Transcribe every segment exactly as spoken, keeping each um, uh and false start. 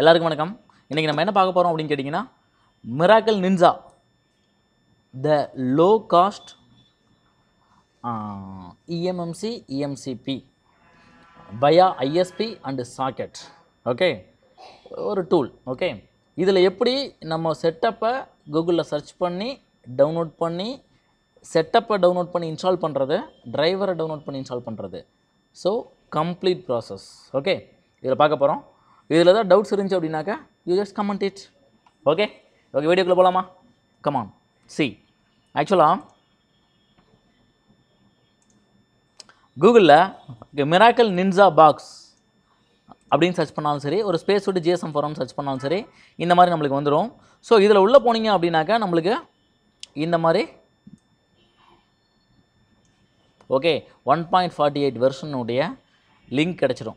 எல்லாருக்கும் வணக்கம். இன்றைக்கி நம்ம என்ன பார்க்க போகிறோம் அப்படின்னு கேட்டிங்கன்னா, miracle ninja the low cost eMMC eMCP பயா ஐஎஸ்பி அண்டு சாக்கெட், ஓகே, ஒரு டூல். ஓகே, இதில் எப்படி நம்ம செட்டப்பை கூகுளில் சர்ச் பண்ணி டவுன்லோட் பண்ணி செட்டப்பை டவுன்லோட் பண்ணி இன்ஸ்டால் பண்ணுறது, டிரைவரை டவுன்லோட் பண்ணி இன்ஸ்டால் பண்ணுறது, ஸோ கம்ப்ளீட் ப்ராசஸ். ஓகே, இதில் பார்க்க போகிறோம். இதில் தான் டவுட்ஸ் இருந்துச்சு அப்படின்னாக்கா you just comment it. Okay okay வீடியோக்குள்ளே போகலாமா? Come on see. ஆக்சுவலாக கூகுளில் மிராக்கிள் நின்ஜா பாக்ஸ் அப்படின்னு சர்ச் பண்ணாலும் சரி, ஒரு ஸ்பேஸ் விட்டு ஜிஎஸ்எம் ஃபோரம் சர்ச் பண்ணாலும் சரி, இந்த மாதிரி நம்மளுக்கு வந்துடும். ஸோ இதில் உள்ளே போனீங்க அப்படின்னாக்கா நம்மளுக்கு இந்த மாதிரி, okay, one point forty eight வெர்ஷனுடைய லிங்க் கிடச்சிரும்.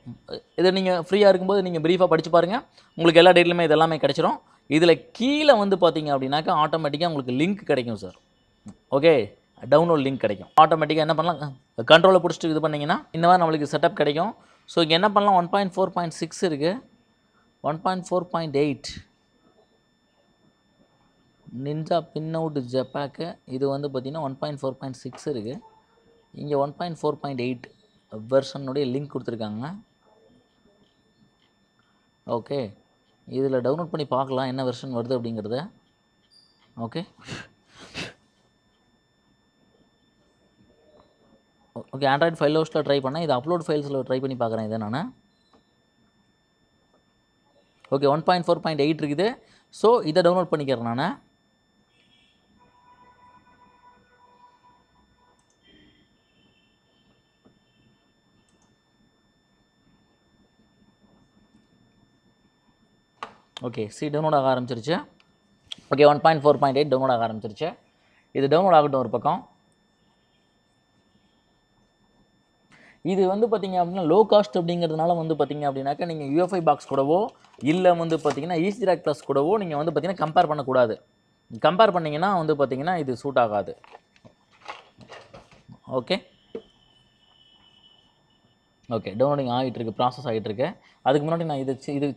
இது நீங்கள் ஃப்ரீயாக இருக்கும்போது நீங்கள் ப்ரீஃபாக படித்து பாருங்கள், உங்களுக்கு எல்லா டேட்லையுமே இது எல்லாமே கிடச்சிரும். இதில் கீழே வந்து பார்த்தீங்க அப்படின்னாக்கா ஆட்டோமேட்டிக்காக உங்களுக்கு லிங்க் கிடைக்கும் சார். ஓகே, டவுன்லோட் லிங்க் கிடைக்கும். ஆட்டோமேட்டிக்காக என்ன பண்ணலாம், கண்ட்ரோலை பிடிச்சிட்டு இது பண்ணிங்கன்னா இந்த மாதிரி நம்மளுக்கு செட்டப் கிடைக்கும். ஸோ இங்கே என்ன பண்ணலாம், one point four point six இருக்குது, one point four point eight ninja pin out ஜப்பாக்கு, இது வந்து பார்த்திங்கன்னா one point four point six இருக்குது. இங்கே one point four point eight வெர்ஷனுடைய லிங்க் கொடுத்துருக்காங்க. ஓகே, இதில் டவுன்லோட் பண்ணி பார்க்கலாம் என்ன வெர்ஷன் வருது அப்படிங்கிறத. ஓகே ஓகே ஆண்ட்ராய்டு ஃபைல் ஹவுஸில் ட்ரை பண்ணேன், இது அப்லோட் ஃபைல்ஸில் ட்ரை பண்ணி பார்க்குறேன் இதை நான். Okay, one point four point eight இருக்குது. ஸோ இதை டவுன்லோட் பண்ணிக்கிறேன் நான். ஓகே, சி டவுன்லோட் ஆக ஆரம்பிச்சிருச்சு. Okay, one point four point eight download ஆக ஆரம்பிச்சிருச்சு. இது டவுன்லோட் ஆகட்டும் ஒரு பக்கம். இது வந்து பார்த்திங்க அப்படின்னா லோ காஸ்ட் அப்படிங்கிறதுனால வந்து பார்த்திங்க அப்படின்னாக்கா நீங்கள் யூஎஃப்ஐ பாக்ஸ் கூடவோ இல்லை வந்து பார்த்திங்கன்னா ஈஸி ராக் ப்ளஸ் கூடவோ நீங்கள் வந்து பார்த்திங்கன்னா கம்பேர் பண்ணக்கூடாது. கம்பேர் பண்ணிங்கன்னா வந்து பார்த்திங்கன்னா இது சூட் ஆகாது. ஓகே ஓகே டவுன்லோடிங் ஆகிட்டுருக்கு, ப்ராசஸ் ஆகிட்டுருக்கு. அதுக்கு முன்னாடி நான் இது இது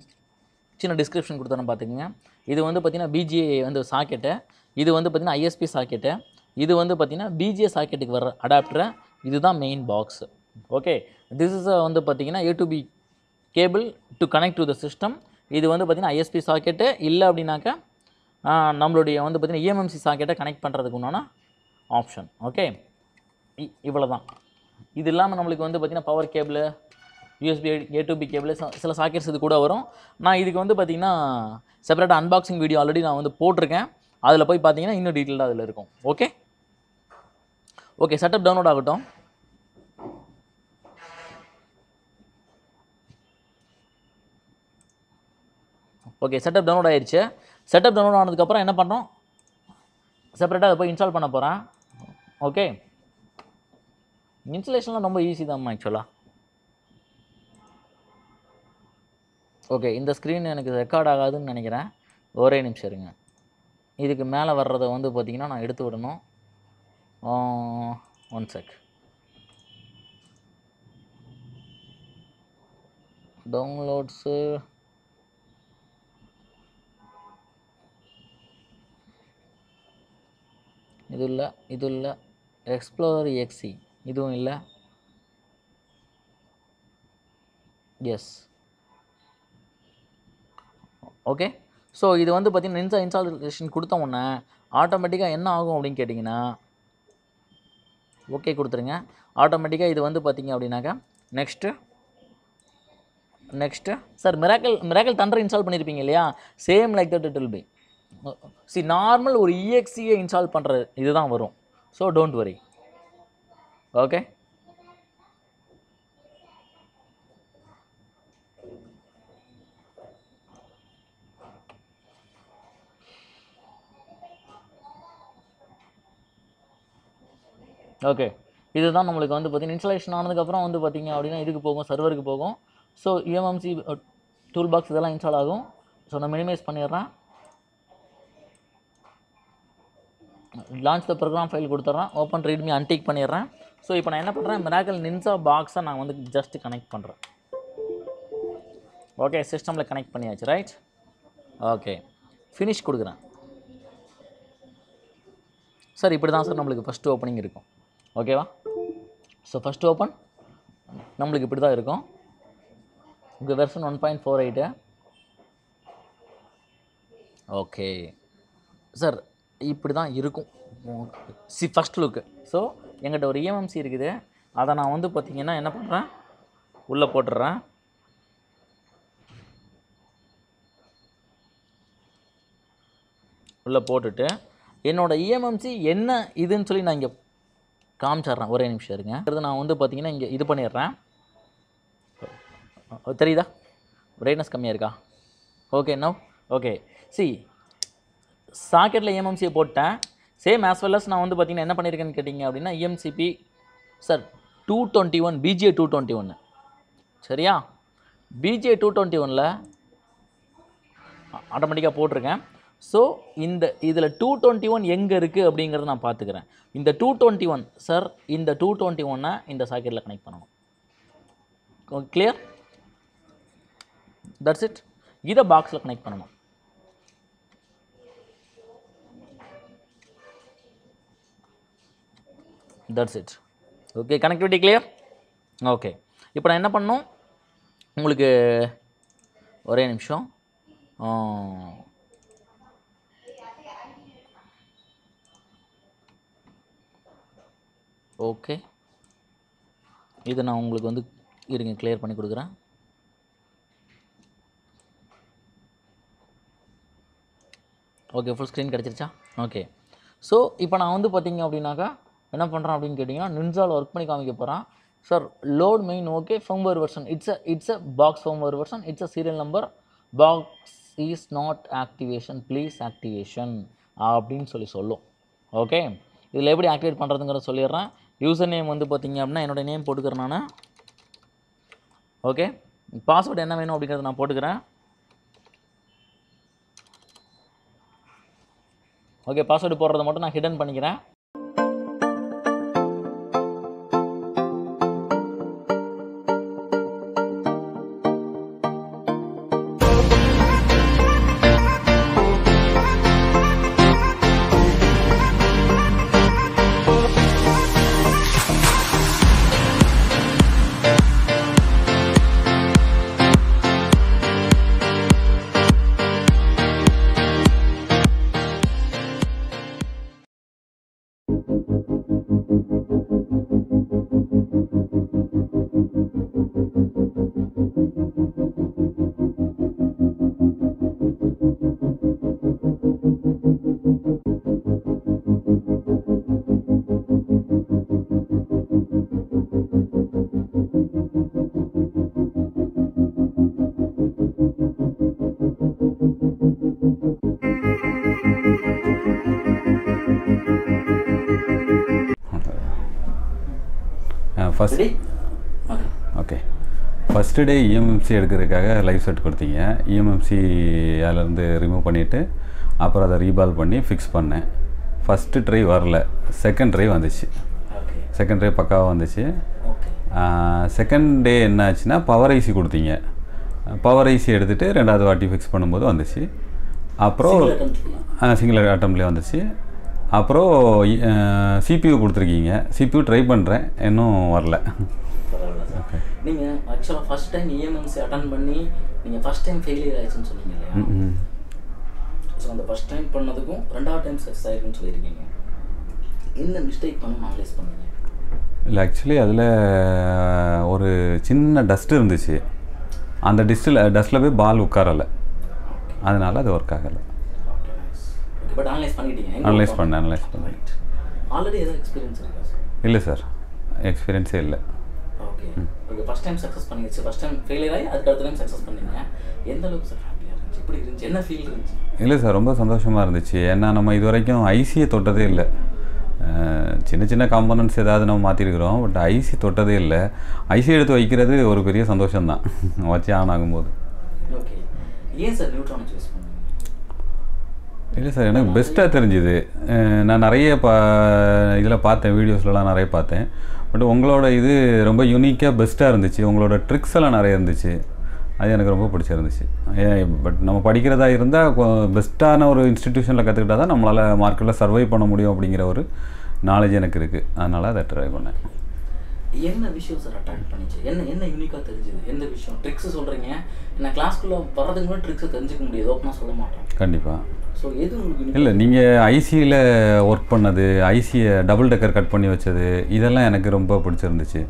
சின்ன டிஸ்கிரிப்ஷன் கொடுத்தோன்னு பார்த்துக்குங்க. இது வந்து பார்த்திங்கன்னா பிஜிஏ வந்து சாக்கெட்டு, இது வந்து பார்த்திங்கன்னா ஐஎஸ்பி சாக்கெட்டு, இது வந்து பார்த்திங்கன்னா பிஜிஏ சாக்கெட்டுக்கு வர அடாப்டரை, இதுதான் main box. Okay, this is வந்து பார்த்திங்கன்னா A to B cable to connect to the system. இது வந்து பார்த்திங்கன்னா ஐஎஸ்பி சாக்கெட்டு, இல்லை அப்படின்னாக்கா நம்மளுடைய வந்து பார்த்திங்கன்னா இஎம்எம்சி சாக்கெட்டை கனெக்ட் பண்ணுறதுக்கு உண்டான ஆப்ஷன். ஓகே, இவ்வளோ தான். இது இல்லாமல் நம்மளுக்கு வந்து பார்த்திங்கன்னா power cable, USB A to B cable, சில சாக்கெட்ஸ் இது கூட வரும். நான் இதுக்கு வந்து பார்த்திங்கன்னா செப்பரேட்டாக அன்பாக்சிங் வீடியோ ஆல்ரெடி நான் வந்து போட்டிருக்கேன், அதில் போய் பார்த்திங்கன்னா இன்னும் டீட்டெயில்டாக அதில் இருக்கும். ஓகே ஓகே செட்டப் டவுன்லோட் ஆகட்டும். ஓகே, செட்டப் டவுன்லோட் ஆகிடுச்சு. செட்டப் டவுன்லோட் ஆனதுக்கப்புறம் என்ன பண்ணுறோம், செப்பரேட்டாக அதை போய் இன்ஸ்டால் பண்ண போகிறேன். ஓகே, இன்ஸ்டலேஷன்லாம் ரொம்ப ஈஸி தான் ஆக்சுவலாக. ஓகே, இந்த ஸ்க்ரீன் எனக்கு ரெக்கார்ட் ஆகாதுன்னு நினைக்கிறேன். ஒரே நிமிஷம் இருங்க. இதுக்கு மேலே வர்றதை வந்து பார்த்திங்கன்னா நான் எடுத்து விடணும். One check. டவுன்லோட்ஸு இது இல்லை, இது இல்லை, எக்ஸ்ப்ளோரர் எக்ஸி இதுவும் இல்லை. S, okay. ஸோ இது வந்து பார்த்திங்கன்னா நின்ஜா இன்ஸ்டாலேஷன் கொடுத்த உடனே ஆட்டோமேட்டிக்காக என்ன ஆகும் அப்படின்னு கேட்டிங்கன்னா, ஓகே கொடுத்துருங்க. ஆட்டோமேட்டிக்காக இது வந்து பார்த்திங்க அப்படின்னாக்கா next next sir miracle miracle thunder install பண்ணியிருப்பீங்க இல்லையா, same like that it will be. See normal ஒரு இஎக்ஸியை இன்ஸ்டால் பண்ணுற இது தான் வரும். So don't worry. Okay okay இதுதான் நம்மளுக்கு வந்து பார்த்திங்கன்னா இன்ஸ்டாலேஷன் ஆனதுக்கப்புறம் வந்து பார்த்திங்க அப்படின்னா இதுக்கு போகும், சர்வருக்கு போகும். ஸோ இஎம்எம்சி டூல் பாக்ஸ் இதெல்லாம் இன்ஸ்டால் ஆகும். ஸோ நான் மினிமைஸ் பண்ணிடுறேன். லான்ச் த ப்ரோக்ராம் ஃபைல் கொடுத்துட்றேன். ஓப்பன் ரீட்மி அன்டீக் பண்ணிடுறேன். ஸோ இப்போ நான் என்ன பண்ணுறேன், மிராக்கிள் நின்ஜா பாக்ஸை நான் வந்து ஜஸ்ட்டு கனெக்ட் பண்ணுறேன். ஓகே, சிஸ்டமில் கனெக்ட் பண்ணியாச்சு, ரைட். ஓகே, ஃபினிஷ் கொடுக்குறேன் சார். இப்படி தான் சார் நம்மளுக்கு ஃபஸ்ட்டு ஓப்பனிங் இருக்கும், ஓகேவா. ஸோ ஃபஸ்ட் ஓப்பன் நம்மளுக்கு இப்படி தான் இருக்கும். உங்கள் version one point four eight okay sir, இப்படி தான் இருக்கும் சி ஃபஸ்ட் லுக்கு. ஸோ எங்கிட்ட ஒரு இஎம்எம்சி இருக்குது, அதை நான் வந்து பார்த்திங்கன்னா என்ன பண்ணுறேன், உள்ளே போட்டுடுறேன். உள்ளே போட்டுட்டு என்னோடய இஎம்எம்சி என்ன இதுன்னு சொல்லி நான் இங்கே காமிச்சிட்றேன். ஒரே நிமிஷம் இருங்க. அடுத்து நான் வந்து பார்த்திங்கன்னா இங்கே இது பண்ணிடுறேன். தெரியுதா? பிரைட்னஸ் கம்மியாக இருக்கா? Okay now. ஓகே சி, சாக்கெட்டில் இஎம்எம்சியை போட்டேன். சேம் ஆஸ் வெல் அஸ் நான் வந்து பார்த்திங்கன்னா என்ன பண்ணியிருக்கேன்னு கேட்டிங்க அப்படின்னா, eMCP sir two twenty one BGA two twenty ஒன்று சரியா, பிஜிஏ டூ டுவெண்ட்டி ஒனில் ஆட்டோமேட்டிக்காக போட்டிருக்கேன். ஸோ இந்த இதில் டூ டுவெண்ட்டி ஒன் எங்கே இருக்குது அப்படிங்கிறத நான் பார்த்துக்கிறேன். இந்த டூ டுவெண்ட்டி ஒன் சார், இந்த டூ டுவெண்ட்டி ஒன்னை இந்த சாக்கெட்டில் கனெக்ட் பண்ணணும். கிளியர்? That's it. இதை பாக்ஸில் கனெக்ட் பண்ணணும். That's it. Okay, connectivity clear. Okay, இப்போ நான் என்ன பண்ணணும் உங்களுக்கு, ஒரே நிமிஷம். ஓகே, இதை நான் உங்களுக்கு வந்து இருங்க கிளியர் பண்ணி கொடுக்குறேன். ஓகே, ஃபுல் ஸ்க்ரீன் கிடச்சிருச்சா? ஓகே, ஸோ இப்போ நான் வந்து பார்த்திங்க அப்படின்னாக்கா என்ன பண்ணுறேன் அப்படின்னு கேட்டிங்கன்னா, நின்ஜாவில் ஒர்க் பண்ணி காமிக்க போகிறேன் sir. Load main okay, firmware version it's it's a box firmware version, it's a serial number, box is not activation, please activation அப்படின்னு சொல்லி சொல்லும். ஓகே, இதில் எப்படி ஆக்டிவேட் பண்ணுறதுங்கிறத சொல்லிடுறேன். யூசர் நேம் வந்து பார்த்திங்க அப்படின்னா என்னோடய நேம் போட்டுக்கிறேன் நான். ஓகே, பாஸ்வேர்டு என்ன வேணும் அப்படிங்கிறத நான் போட்டுக்கிறேன். ஓகே, பாஸ்வேர்டு போடுறத மட்டும் நான் ஹிடன் பண்ணிக்கிறேன். First okay, first day eMMC எடுக்கிறதுக்காக லைவ் செட் கொடுத்தீங்க. இஎம்எம்சி அதிலேருந்து ரிமூவ் பண்ணிவிட்டு அப்புறம் அதை ரீபால் பண்ணி ஃபிக்ஸ் பண்ணேன். ஃபஸ்ட்டு ட்ரை வரல, செகண்ட் ட்ரை வந்துச்சு. செகண்ட் ட்ரை பக்காவாக வந்துச்சு. செகண்ட் டே என்ன ஆச்சுன்னா, பவர் ஐசி கொடுத்தீங்க. பவர் ஐசி எடுத்துகிட்டு ரெண்டாவது வாட்டி ஃபிக்ஸ் பண்ணும்போது வந்துச்சு. அப்புறம் சிங்கிள் அட்டம்ப்ளே வந்துச்சு. அப்புறம் சிபியூ கொடுத்துருக்கீங்க, சிபியூ ட்ரை பண்ணுறேன், இன்னும் வரல. ஓகே, நீங்கள் ஆக்சுவலாக ஃபஸ்ட் டைம் இஎம்எம்சி அட்டன் பண்ணி நீங்கள் ஃபஸ்ட் டைம் ஃபெயிலியர் ஆயிடுச்சுன்னு சொன்னீங்க இல்லையா? ஸோ அந்த ஃபஸ்ட் டைம் பண்ணதுக்கும் ரெண்டாவது டைம் சக்ஸஸ் ஆயிருக்குன்னு சொல்லியிருக்கீங்க. இந்த மிஸ்டேக் பண்ண அனலைஸ் பண்ணுங்க. இல்லை, ஆக்சுவலி அதில் ஒரு சின்ன டஸ்ட் இருந்துச்சு. அந்த டஸ்ட்டில் டஸ்ட்டில் போய் பால் உட்காரலை, அதனால் அது ஒர்க் ஆகலை. பட் அனலைஸ் பண்ணிட்டீங்க? அனலைஸ் பண்ண அனலைஸ் பண்ண ஆல்ரெடி ஏதோ எக்ஸ்பீரியன்ஸ் இருக்கா சார்? இல்லை சார், எக்ஸ்பீரியன்ஸே இல்லை. Okay okay, first time success பண்ணிடுச்சு, ஃபர்ஸ்ட் டைம் ஃபெயிலியர் ஆகி அதுக்கு அடுத்த டைம் சக்ஸஸ் பண்ணீங்க. எந்த அளவுக்கு சார் ஹாப்பியாக இருந்துச்சு? இப்படி இருந்துச்சு, என்ன ஃபீல் இருந்துச்சு? இல்லை சார், ரொம்ப சந்தோஷமாக இருந்துச்சு. ஏன்னா நம்ம இது வரைக்கும் ஐசியை தொட்டதே இல்லை. சின்ன சின்ன காம்பனன்ட்ஸ் ஏதாவது நம்ம மாற்றிருக்கிறோம், பட் ஐசி தொட்டதே இல்லை. ஐசி எடுத்து வைக்கிறது ஒரு பெரிய சந்தோஷம்தான், வச்சு ஆன் ஆகும்போது. ஓகே, ஏன் சார் நியூட்ரானை சூஸ் பண்ணுங்க? இல்லை சார், எனக்கு பெஸ்ட்டாக தெரிஞ்சுது. நான் நிறைய பா இதில் பார்த்தேன், வீடியோஸ்லாம் நிறைய பார்த்தேன். பட் உங்களோட இது ரொம்ப யூனிக்காக பெஸ்ட்டாக இருந்துச்சு. உங்களோட ட்ரிக்ஸ் எல்லாம் நிறைய இருந்துச்சு. அது எனக்கு ரொம்ப பிடிச்சிருந்துச்சு. பட் நம்ம படிக்கிறதா இருந்தால் பெஸ்ட்டான ஒரு இன்ஸ்டிடியூஷனில் கற்றுக்கிட்டா தான் நம்மளால் மார்க்கெட்டில் சர்வை பண்ண முடியும் அப்படிங்கிற ஒரு நாலேஜ் எனக்கு இருக்குது. அதனால் அதை ட்ரை பண்ணேன். என்ன விஷயம் சார் அட்ராக்ட் பண்ணிச்சு? என்ன என்ன யூனிக்காக தெரிஞ்சுது? எந்த விஷயம்? ட்ரிக்ஸு சொல்கிறீங்க, நான் கிளாஸ்க்குள்ளே வர்றதுக்கு கூட ட்ரிக்ஸை தெரிஞ்சுக்க முடியாது, ஓப்பனாக சொல்ல மாட்டேன். கண்டிப்பாக. ஸோ எது உங்களுக்கு? இல்லை, நீங்கள் ஐசியில் ஒர்க் பண்ணது, ஐசியை டபுள் டெக்கர் கட் பண்ணி வச்சது, இதெல்லாம் எனக்கு ரொம்ப பிடிச்சிருந்துச்சு.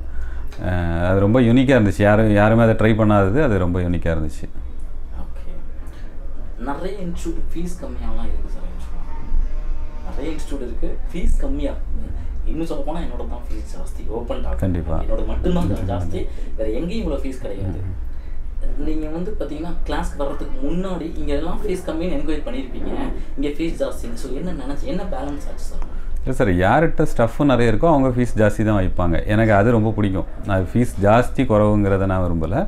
அது ரொம்ப யூனிக்காக இருந்துச்சு. யாரும் யாருமே அதை ட்ரை பண்ணாதது, அது ரொம்ப யூனிக்காக இருந்துச்சு. ஓகே. நிறைய இன்ஸ்டியூட் ஃபீஸ் கம்மியாகலாம் இருக்குது சார். நிறைய இன்ஸ்டியூட் இருக்குது ஃபீஸ் கம்மியாக. இன்னும் சொல்ல போனால் என்னோட தான் ஃபீஸ் ஜாஸ்தி. ஓப்பன் டாக் கண்டிப்பாக என்னோட மட்டும்தான் ஜாஸ்தி, வேறு எங்கேயும் இவ்வளோ ஃபீஸ் கிடையாது. நீங்கள் வந்து பார்த்தீங்கன்னா கிளாஸ்க்கு வர்றதுக்கு முன்னாடி இங்கே எல்லாம் ஃபீஸ் கம்மின்னு என்கொயரி பண்ணியிருப்பீங்க, இங்கே ஃபீஸ் ஜாஸ்தின்னு. ஸோ என்ன நினச்சி என்ன பேலன்ஸ் ஆச்சு சார்? இல்லை சார், யார்கிட்ட ஸ்டஃப்பு நிறைய இருக்கோ அவங்க ஃபீஸ் ஜாஸ்தி தான் வைப்பாங்க. எனக்கு அது ரொம்ப பிடிக்கும். அது ஃபீஸ் ஜாஸ்தி குறவுங்கிறத நான் விரும்பலை.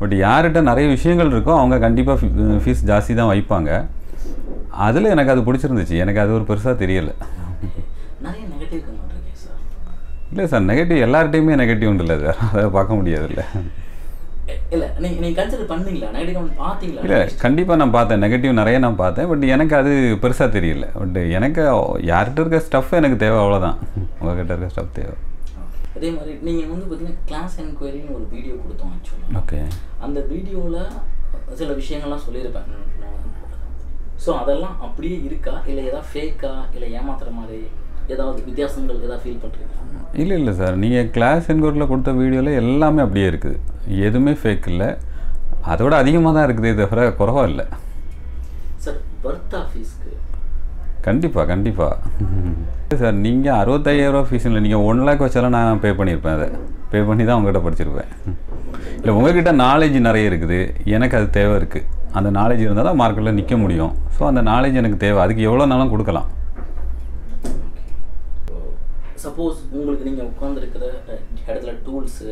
பட் யார்கிட்ட நிறைய விஷயங்கள் இருக்கோ அவங்க கண்டிப்பாக ஃபீஸ் ஜாஸ்தி தான் வைப்பாங்க. அதில் எனக்கு அது பிடிச்சிருந்துச்சு. எனக்கு அது ஒரு பெருசாக தெரியலை. நிறைய நெகட்டிவ் கமெண்ட் இருக்கே சார்? இல்லை சார், நெகட்டிவ் எல்லார்ட்டையுமே நெகட்டிவ் உண்டு இல்லை சார், அதை பார்க்க முடியாது. இல்லை இல்லை நீங்கள் நீங்கள் கன்சிடர் பண்ணீங்களா? நெகட்டிவ் கமெண்ட் பார்த்தீங்களா? இல்லை, கண்டிப்பாக நான் பார்த்தேன். நெகட்டிவ் நிறைய நான் பார்த்தேன். பட் எனக்கு அது பெருசாக தெரியல. பட் எனக்கு யார்கிட்ட இருக்க ஸ்டஃப் எனக்கு தேவை, அவ்வளோதான். உங்கள்கிட்ட இருக்க ஸ்டஃப் தேவை. அதே மாதிரி நீங்கள் வந்து பார்த்தீங்கன்னா கிளாஸ் என்கொயரின்னு ஒரு வீடியோ கொடுத்தோம் ஆக்சுவலாக. ஓகே. அந்த வீடியோவில் சில விஷயங்கள்லாம் சொல்லியிருப்பேன். ஸோ அதெல்லாம் அப்படியே இருக்கா, இல்லை ஏதாவது ஃபேக்கா, இல்லை ஏமாத்துற மாதிரி ஏதாவது வித்தியாசங்கள் ஏதாவது ஃபீல் பண்ணுறீங்களா? இல்லை இல்லை சார், நீங்கள் கிளாஸ் என்கொயரியில் கொடுத்த வீடியோவில் எல்லாமே அப்படியே இருக்குது. எதுவுமே ஃபேக் இல்லை. அதோட அதிகமாக தான் இருக்குது, தவிர குறவாக இல்லை சார். பர்த் ஆஃபீஸ்க்கு கண்டிப்பாக கண்டிப்பாக சார். நீங்கள் அறுபத்தாயிரரூவா ஃபீஸ் இல்லை, நீங்கள் ஒன் லேக் வச்சாலும் நான் பே பண்ணியிருப்பேன். அதை பே பண்ணி தான் உங்கள்கிட்ட படிச்சிருப்பேன். இல்லை, உங்கள்கிட்ட நாலேஜ் நிறைய இருக்குது, எனக்கு அது தேவை இருக்குது. அந்த நாலேஜ் இருந்தால் தான் மார்க்கெட்டில் நிற்க முடியும். ஸோ அந்த நாலேஜ் எனக்கு தேவை. அதுக்கு எவ்வளோ நாளும் கொடுக்கலாம். சப்போஸ் உங்களுக்கு நீங்கள் உட்காந்துருக்கிற இடத்துல டூல்ஸு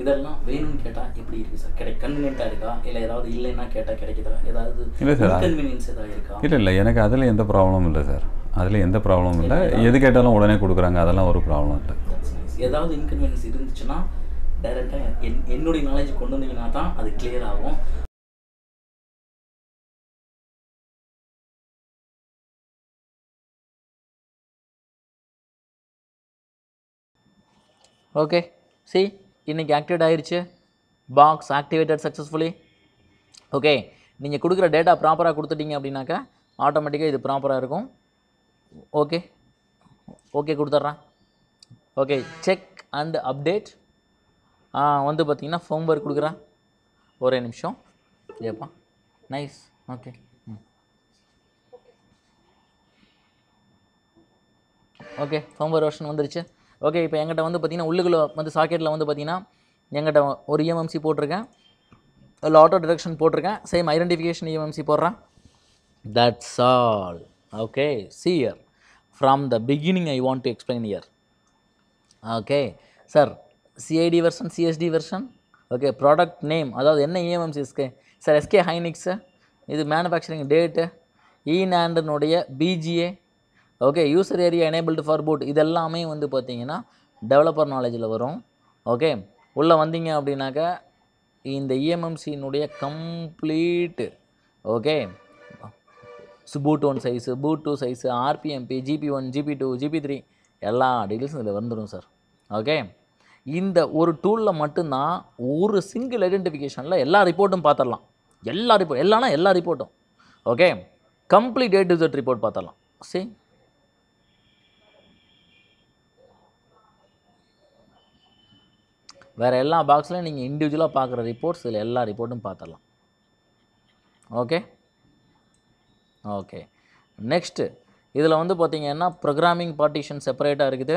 இதெல்லாம் வேணும்னு கேட்டால் எப்படி இருக்குது சார்? கிடை கன்வீனியன்ட்டாக இருக்கா, இல்லை ஏதாவது இல்லைன்னா கேட்டால் கிடைக்குதா? ஏதாவது இல்லை சார், கன்வீனியன்ஸ் ஏதாவது இருக்கா? இல்லை இல்லை, எனக்கு அதில் எந்த ப்ராப்ளமும் இல்லை சார். அதில் எந்த ப்ராப்ளமும் இல்லை. எது கேட்டாலும் உடனே கொடுக்குறாங்க, அதெல்லாம் ஒரு ப்ராப்ளம் இல்லை. ஏதாவது இன்கன்வீனியன்ஸ் இருந்துச்சுன்னா டைரெக்டாக என் என்னுடைய நாலேஜ் கொண்டு வந்தீங்கன்னா தான் அது கிளியர் ஆகும். ஓகே, சி இன்றைக்கி ஆக்டிவேட் ஆகிடுச்சு. Box activated successfully. ஓகே, நீங்கள் கொடுக்குற டேட்டா ப்ராப்பராக கொடுத்துட்டீங்க அப்படின்னாக்கா ஆட்டோமேட்டிக்காக இது ப்ராப்பராக இருக்கும். ஓகே ஓகே கொடுத்துட்றேன். ஓகே, செக் அண்ட் அப்டேட் வந்து பார்த்திங்கன்னா ஃபோம் ஒர்க் கொடுக்குறேன். ஒரே நிமிஷம் ஏப்பா. நைஸ். ஓகே. ம். ஓகே, ஃபோம் ஒர்க் வெர்ஷன் வந்துருச்சு. ஓகே, இப்போ எங்கிட்ட வந்து பார்த்திங்கன்னா உள்ளுக்குள்ள வந்து சாக்கெட்டில் வந்து பார்த்திங்கன்னா எங்கிட்ட ஒரு இஎம்எம்சி போட்டிருக்கேன், இல்லை ஆட்டோ டிடக்ஷன் போட்டிருக்கேன். சேம் ஐடென்டிஃபிகேஷன் இஎம்எம்சி போடுறேன். That's all. Okay, see here from the beginning I want to explain here. Okay sir, CID version, CSD version. Okay, product name, அதாவது என்ன இஎம்எம்சிஸ்க்கு சார்? எஸ்கே ஹைனிக்ஸு, இது manufacturing date, இ-NANDனுடைய BGA. Okay, user area enabled for boot. இதெல்லாமே வந்து பார்த்தீங்கன்னா developer நாலேஜில் வரும். Okay, உள்ளே வந்தீங்க அப்படின்னாக்கா இந்த இஎம்எம்சியினுடைய complete. Okay, boot one size, boot two size, RPMB, GB one, GB two, GB three, எல்லா டீட்டெயில்ஸும் இதில் வந்துடும் சார். ஓகே, இந்த ஒரு டூலில் மட்டும்தான் ஒரு சிங்கிள் ஐடென்டிஃபிகேஷனில் எல்லா ரிப்போர்ட்டும் பார்த்துடலாம். எல்லா ரிப்போர்ட் எல்லாம்னா எல்லா ரிப்போர்ட்டும். Okay, complete A to Z report பார்த்துடலாம். சரி, வேறு எல்லா பாக்ஸ்லையும் நீங்கள் இண்டிவிஜுவலாக பார்க்குற ரிப்போர்ட்ஸ் இதில் எல்லா ரிப்போர்ட்டும் பார்த்துடலாம். ஓகே ஓகே நெக்ஸ்ட்டு இதில் வந்து பார்த்திங்கன்னா ப்ரோக்ராமிங் பார்ட்டிஷன் செப்பரேட்டாக இருக்குது.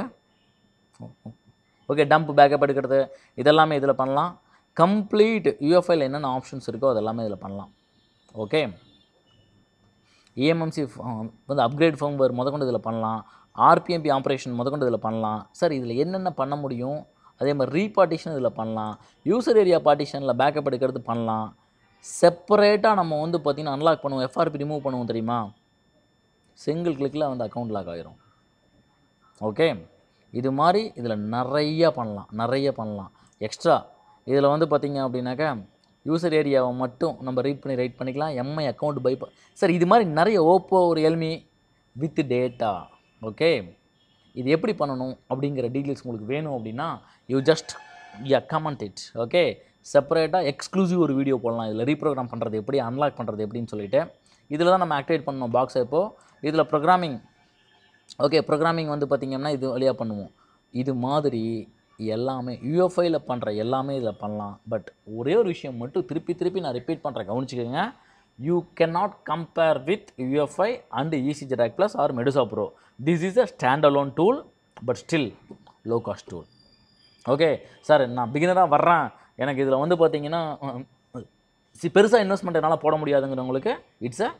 ஓகே, டம்ப் பேக்கப் எடுக்கிறது இதெல்லாமே இதில் பண்ணலாம். கம்ப்ளீட் யூஎஃப்ஐயில் என்னென்ன ஆப்ஷன்ஸ் இருக்கோ அதெல்லாமே இதில் பண்ணலாம். ஓகே, இஎம்எம்சி வந்து அப்கிரேட் ஃபர்ம்வேர் முதற்கொண்டு இதில் பண்ணலாம். ஆர்பிஎம்பி ஆப்ரேஷன் முதற்கொண்டு இதில் பண்ணலாம். சார், இதில் என்னென்ன பண்ண முடியும்? அதே மாதிரி ரீபார்ட்டிஷன் இதில் பண்ணலாம். யூசர் ஏரியா பார்ட்டிஷனில் பேக்கப் எடுக்கிறது பண்ணலாம். செப்பரேட்டாக நம்ம வந்து பார்த்திங்கன்னா அன்லாக் பண்ணுவோம், எஃப்ஆர்பி ரிமூவ் பண்ணுவோம் தெரியுமா? சிங்கிள் கிளிக்கில் வந்து அக்கௌண்ட் லாக் ஆகிரும். ஓகே, இது மாதிரி இதில் நிறையா பண்ணலாம் நிறைய பண்ணலாம் எக்ஸ்ட்ரா. இதில் வந்து பார்த்திங்க அப்படின்னாக்கா யூசர் ஏரியாவை மட்டும் நம்ம ரீட் பண்ணி ரைட் பண்ணிக்கலாம். எம்ஐ அக்கௌண்ட் பை சார் இது மாதிரி நிறைய ஓப்போ ஒரு எல்மி வித் டேட்டா. ஓகே, இது எப்படி பண்ணணும் அப்படிங்கிற டீட்டெயில்ஸ் உங்களுக்கு வேணும் அப்படின்னா you just ya comment it. Okay, செப்பரேட்டாக எக்ஸ்க்ளூசிவ் ஒரு வீடியோ போடலாம், இதில் ரீப்ரோக்ராம் பண்ணுறது எப்படி, அன்லாக் பண்ணுறது எப்படின்னு சொல்லிவிட்டு இதில் தான் நம்ம ஆக்டிவேட் பண்ணணும் பாக்ஸ். இப்போது இதில் ப்ரோக்ராமிங், ஓகே ப்ரோக்ராமிங் வந்து பார்த்திங்கன்னா இது வழியாக பண்ணுவோம். இது மாதிரி எல்லாமே யூஎஃப்ஐயில் பண்ணுற எல்லாமே இதில் பண்ணலாம். பட் ஒரே ஒரு விஷயம் மட்டும் திருப்பி திருப்பி நான் ரிப்பீட் பண்ணுறேன், கவனிச்சுக்கோங்க. You can not compare with UFI and Easy டாக் plus or Medusa Pro. This is a stand alone tool but still low cost tool. Okay sir, நான் பிகினராக வர்றேன், எனக்கு இதில் வந்து பார்த்தீங்கன்னா சி பெருசாக இன்வெஸ்ட்மெண்ட் என்னால் போட முடியாதுங்கிறவங்களுக்கு it's a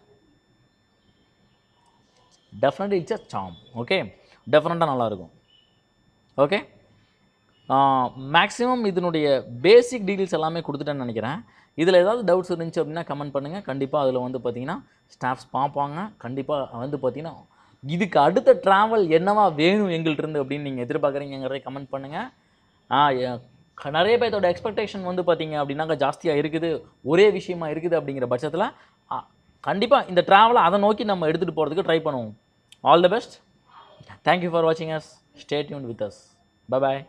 definite it's a Sam. Okay, டெஃபினட்டாக நல்லாயிருக்கும். ஓகே, மேக்ஸிமம் இதனுடைய பேசிக் டீட்டெயில்ஸ் எல்லாமே கொடுத்துட்டேன்னு நினைக்கிறேன். இதில் ஏதாவது டவுட்ஸ் இருந்துச்சு அப்படின்னா கமெண்ட் பண்ணுங்கள். கண்டிப்பாக அதில் வந்து பார்த்திங்கன்னா ஸ்டாஃப்ஸ் பார்ப்பாங்க. கண்டிப்பாக வந்து பார்த்திங்கன்னா இதுக்கு அடுத்த ட்ராவல் என்னவா வேணும் எங்கள்கிட்டருந்து அப்படின்னு நீங்கள் எதிர்பார்க்குறீங்கிறதே கமெண்ட் பண்ணுங்கள். நிறைய பேர்த்தோட எக்ஸ்பெக்டேஷன் வந்து பார்த்திங்க அப்படின்னாக்கா ஜாஸ்தியாக இருக்குது, ஒரே விஷயமா இருக்குது. அப்படிங்கிற பட்சத்தில் கண்டிப்பாக இந்த ட்ராவலை அதை நோக்கி நம்ம எடுத்துகிட்டு போகிறதுக்கு ட்ரை பண்ணுவோம். All the best. Thank you for watching us. Stay tuned with us. Bye bye.